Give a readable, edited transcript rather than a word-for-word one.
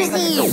jerseys.